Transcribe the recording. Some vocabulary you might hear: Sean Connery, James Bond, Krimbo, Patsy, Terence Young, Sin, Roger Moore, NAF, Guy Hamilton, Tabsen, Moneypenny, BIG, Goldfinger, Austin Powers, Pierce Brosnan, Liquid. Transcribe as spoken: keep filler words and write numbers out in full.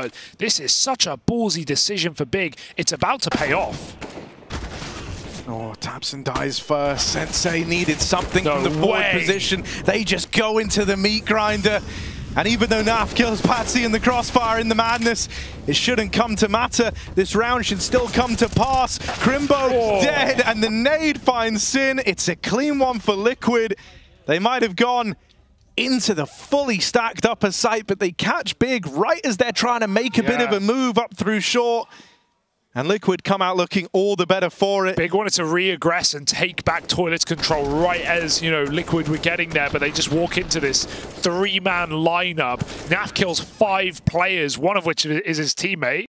but this is such a ballsy decision for Big. It's about to pay off. Oh, Tabsen dies first. Sensei needed something no from the forward way. position. They just go into the meat grinder. And even though Naf kills Patsy in the crossfire in the madness, it shouldn't come to matter. This round should still come to pass. Krimbo oh. dead, and the nade finds Sin. It's a clean one for Liquid. They might have gone into the fully stacked upper site, but they catch Big right as they're trying to make a yeah. bit of a move up through short. And Liquid come out looking all the better for it. Big wanted to re-aggress and take back Toilet's control right as, you know, Liquid were getting there, but they just walk into this three-man lineup. Naf kills five players, one of which is his teammate.